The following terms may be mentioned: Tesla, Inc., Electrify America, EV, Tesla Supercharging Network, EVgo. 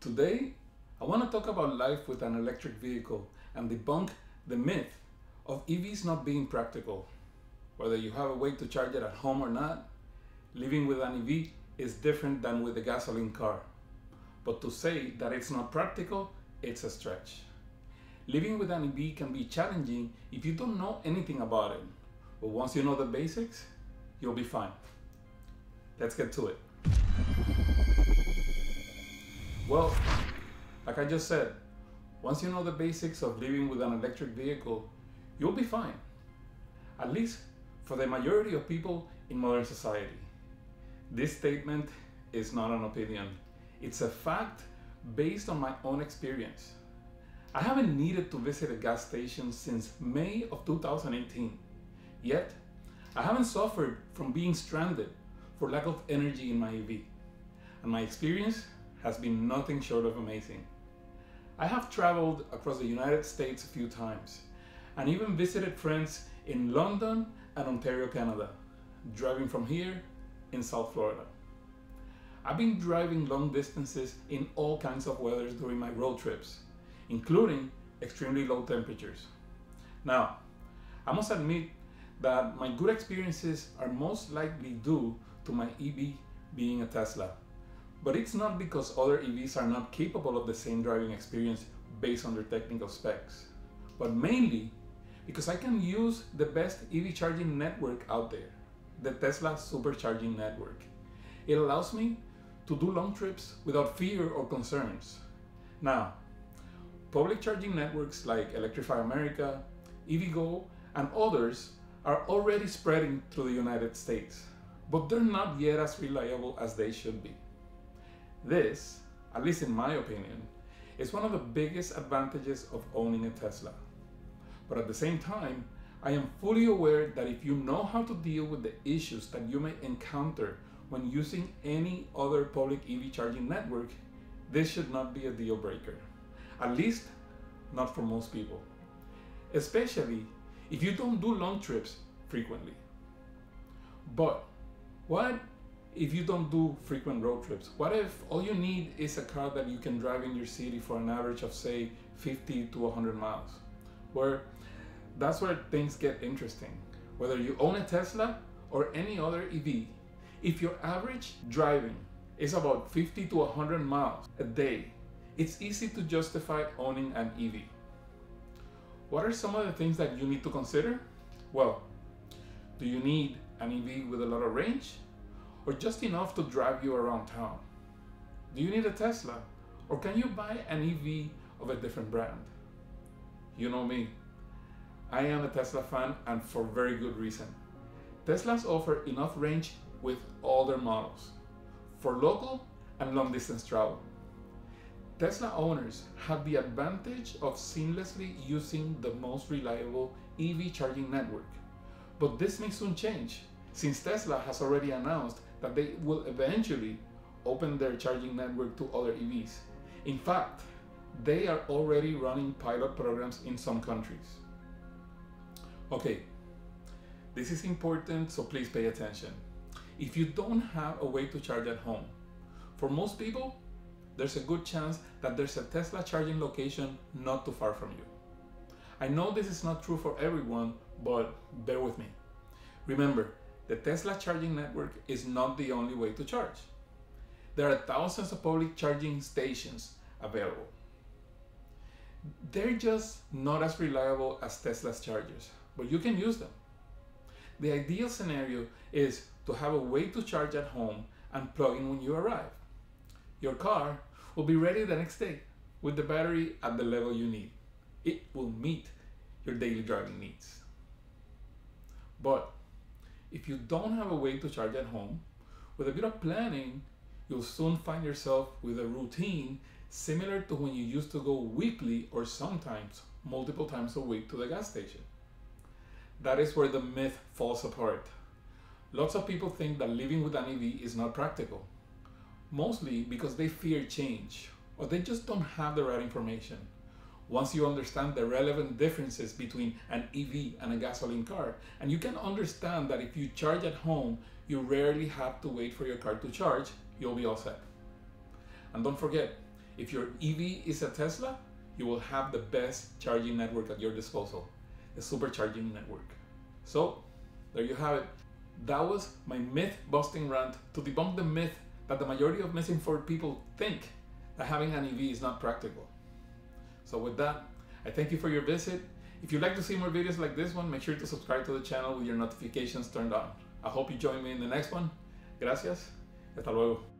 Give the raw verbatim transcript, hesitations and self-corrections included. Today, I want to talk about life with an electric vehicle and debunk the myth of E Vs not being practical. Whether you have a way to charge it at home or not, living with an E V is different than with a gasoline car. But to say that it's not practical, it's a stretch. Living with an E V can be challenging if you don't know anything about it. But once you know the basics, you'll be fine. Let's get to it. Well, like I just said, once you know the basics of living with an electric vehicle, you'll be fine. At least for the majority of people in modern society. This statement is not an opinion. It's a fact based on my own experience. I haven't needed to visit a gas station since May of two thousand eighteen. Yet, I haven't suffered from being stranded for lack of energy in my E V. And my experience has been nothing short of amazing. I have traveled across the United States a few times and even visited friends in London and Ontario, Canada, driving from here in South Florida. I've been driving long distances in all kinds of weathers during my road trips, including extremely low temperatures. Now, I must admit that my good experiences are most likely due to my E V being a Tesla. But it's not because other E Vs are not capable of the same driving experience based on their technical specs, but mainly because I can use the best E V charging network out there, the Tesla Supercharging Network. It allows me to do long trips without fear or concerns. Now, public charging networks like Electrify America, EVgo, and others are already spreading through the United States, but they're not yet as reliable as they should be. This, at least in my opinion, is one of the biggest advantages of owning a Tesla. But at the same time, I am fully aware that if you know how to deal with the issues that you may encounter when using any other public E V charging network, this should not be a deal breaker. At least not for most people, especially if you don't do long trips frequently. But what if you don't do frequent road trips? What if all you need is a car that you can drive in your city for an average of say fifty to one hundred miles? Where that's where things get interesting. Whether you own a Tesla or any other E V, if your average driving is about fifty to one hundred miles a day, it's easy to justify owning an E V. What are some of the things that you need to consider? Well, do you need an E V with a lot of range? Or just enough to drive you around town? Do you need a Tesla? Or can you buy an E V of a different brand? You know me. I am a Tesla fan, and for very good reason. Teslas offer enough range with all their models for local and long distance travel. Tesla owners have the advantage of seamlessly using the most reliable E V charging network. But this may soon change, since Tesla has already announced that they will eventually open their charging network to other E Vs. In fact, they are already running pilot programs in some countries. Okay, this is important, so please pay attention. If you don't have a way to charge at home, for most people, there's a good chance that there's a Tesla charging location not too far from you. I know this is not true for everyone, but bear with me. Remember, the Tesla charging network is not the only way to charge. There are thousands of public charging stations available. They're just not as reliable as Tesla's chargers, but you can use them. The ideal scenario is to have a way to charge at home and plug in when you arrive. Your car will be ready the next day with the battery at the level you need. It will meet your daily driving needs. But if you don't have a way to charge at home, with a bit of planning, you'll soon find yourself with a routine similar to when you used to go weekly or sometimes multiple times a week to the gas station. That is where the myth falls apart. Lots of people think that living with an E V is not practical, mostly because they fear change or they just don't have the right information. Once you understand the relevant differences between an E V and a gasoline car, and you can understand that if you charge at home, you rarely have to wait for your car to charge, you'll be all set. And don't forget, If your E V is a Tesla, you will have the best charging network at your disposal, the supercharging network. So there you have it. That was my myth-busting rant to debunk the myth that the majority of misinformed people think that having an E V is not practical. So with that, I thank you for your visit. If you'd like to see more videos like this one, make sure to subscribe to the channel with your notifications turned on. I hope you join me in the next one. Gracias. Hasta luego.